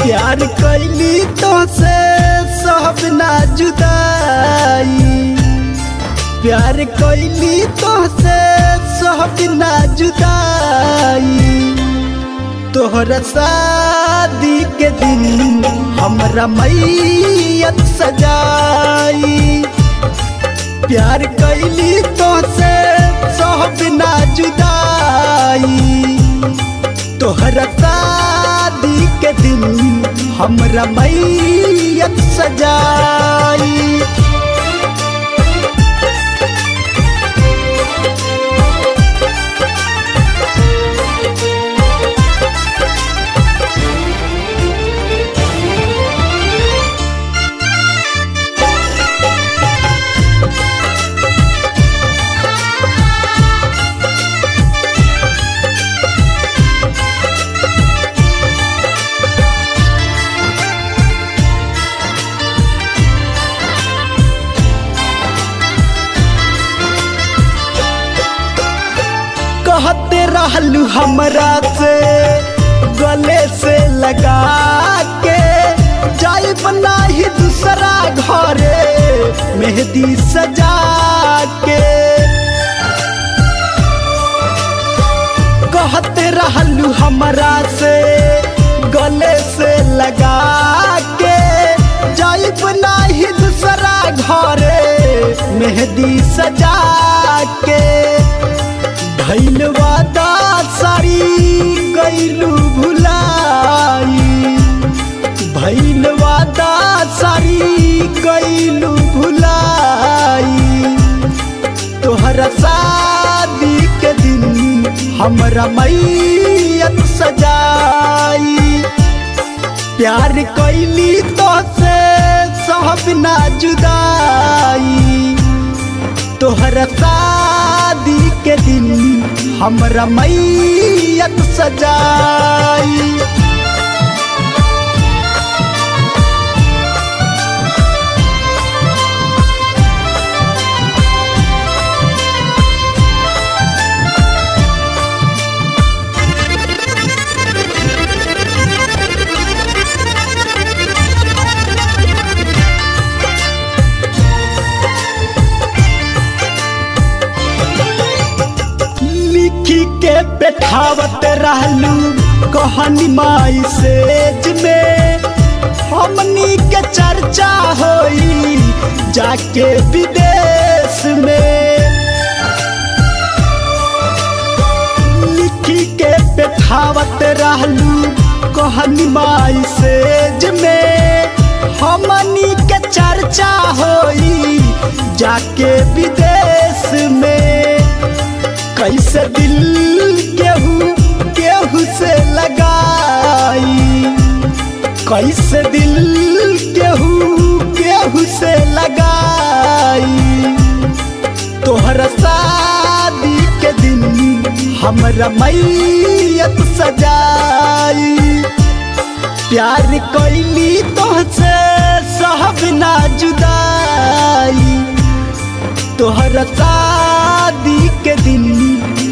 प्यार कैली तो सब ना जुदाई, प्यार कैली तो सब ना जुदाई। तोहरा शादी के दिन हमरा मैयत सजाई। प्यार कैली तो सब ना जुदाई। तोहरा शादी के दिन हमरा मैयत सजाई। कहते रहलू हमरा से गले से लगा के जाइब नाही दूसरा घरे मेहंदी सजा के। कहते रहलू हमरा से गले से लगा के जाइब नाही दूसरा घरे मेहंदी सजा के। भइल वादा सारी कैलू भुलाई, भइल वादा सारी कैलू भुलाई। तोहरा शादी के दिन हमरा मैयत सजाई। प्यार कैली तो सब ना जुदाई। तोहरा शादी के दिन हमरा मैयत सजाई। बैठावत रहलू कहानी माई सेज में हमनी के चर्चा होई जाके विदेश में। लिखी के बैठावत रहलू कहानी माई सेज में हमनी के चर्चा होई जाके विदेश में। कैसे दिल केहू केहू से लगाई, कैसे दिल केहू केहू से लगाई। तोहरा शादी के दिन हमरा मैयत सजाई। प्यार कैली तोहसे सब ना जुदाई। तोहरा शादी के दिन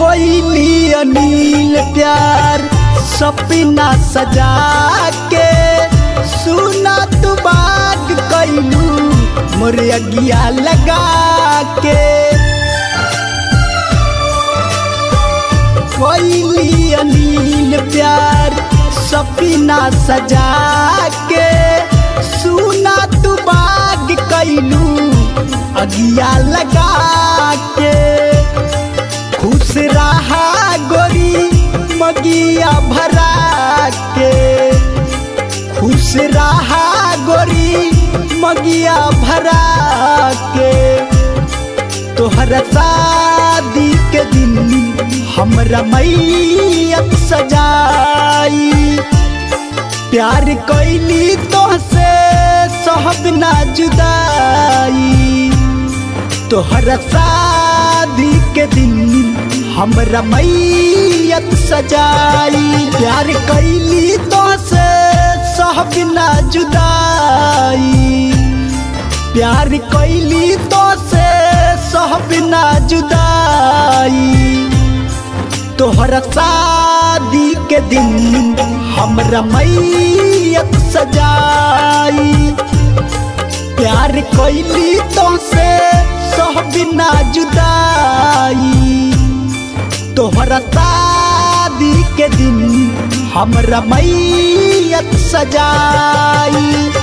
कोई अनिल प्यार सपना सजा के सुना तू बात कैलू मोर अगिया लगा के। कोई अनिल प्यार सपना सजा के सुना तू बात कैलू अगिया लगा के। खुश रहा गोरी मगिया भरा के, खुश रहा गोरी मगिया भरा के। तोहर शादी के दिन हमरा मैयत सजाई, प्यार कैली तोहसे सहब ना जुदाई। तोहर शादी के दिन हमरा मैयत सजाई, प्यार कैली तोहसे सहब ना जुदाई। प्यार कैली तोहसे सहब ना जुदाई। तोहर शादी के दिन हमरा मैयत सजाई, प्यार कैली तोहसे सहब ना जुदाई। तोहरा शादी के दिन हमरा मैयत सजाई।